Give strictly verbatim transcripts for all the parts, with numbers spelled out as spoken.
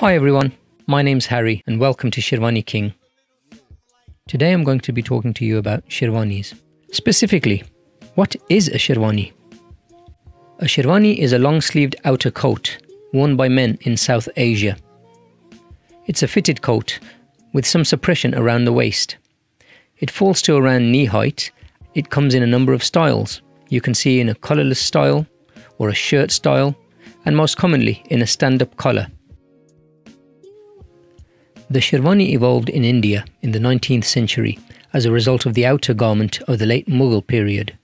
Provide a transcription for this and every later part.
Hi everyone, my name's Harry and welcome to Sherwani King. Today I'm going to be talking to you about Sherwanis. Specifically, what is a Sherwani? A Sherwani is a long-sleeved outer coat worn by men in South Asia. It's a fitted coat with some suppression around the waist. It falls to around knee height. It comes in a number of styles. You can see in a collarless style or a shirt style, and most commonly in a stand-up collar. The Sherwani evolved in India in the nineteenth century as a result of the outer garment of the late Mughal period.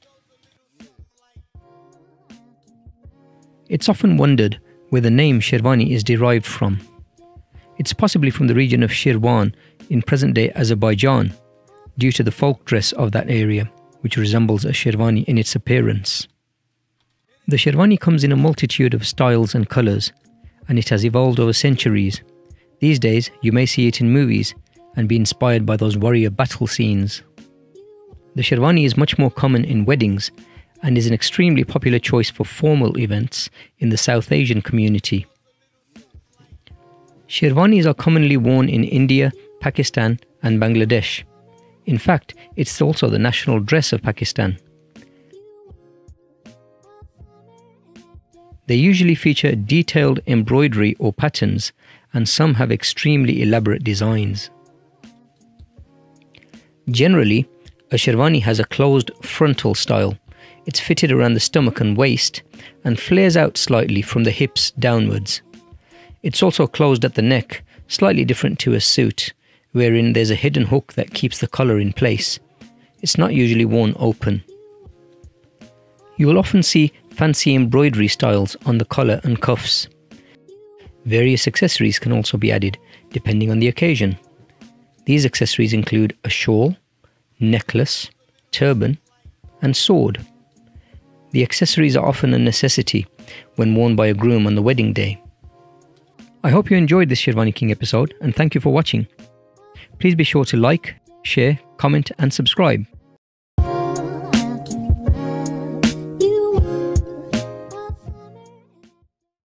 It's often wondered where the name Sherwani is derived from. It's possibly from the region of Shirwan in present-day Azerbaijan, due to the folk dress of that area, which resembles a Sherwani in its appearance. The Sherwani comes in a multitude of styles and colours, and it has evolved over centuries. These days, you may see it in movies and be inspired by those warrior battle scenes. The Sherwani is much more common in weddings and is an extremely popular choice for formal events in the South Asian community. Sherwanis are commonly worn in India, Pakistan and Bangladesh. In fact, it's also the national dress of Pakistan. They usually feature detailed embroidery or patterns, and some have extremely elaborate designs. Generally, a Sherwani has a closed frontal style. It's fitted around the stomach and waist and flares out slightly from the hips downwards. It's also closed at the neck, slightly different to a suit, wherein there's a hidden hook that keeps the collar in place. It's not usually worn open. You will often see fancy embroidery styles on the collar and cuffs. Various accessories can also be added, depending on the occasion. These accessories include a shawl, necklace, turban, and sword. The accessories are often a necessity when worn by a groom on the wedding day. I hope you enjoyed this Sherwani King episode, and thank you for watching. Please be sure to like, share, comment, and subscribe.